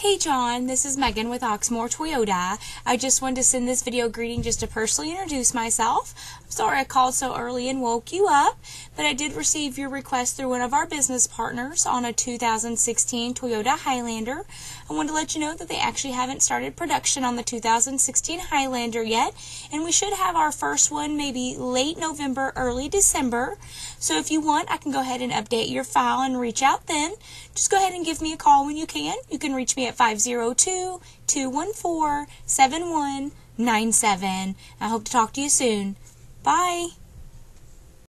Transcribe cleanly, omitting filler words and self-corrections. Hey John, this is Megan with Oxmoor Toyota. I just wanted to send this video greeting just to personally introduce myself. I'm sorry I called so early and woke you up, but I did receive your request through one of our business partners on a 2016 Toyota Highlander. I wanted to let you know that they actually haven't started production on the 2016 Highlander yet, and we should have our first one maybe late November, early December. So if you want, I can go ahead and update your file and reach out then. Just go ahead and give me a call when you can. You can reach me at 502-214-7197. I hope to talk to you soon. Bye.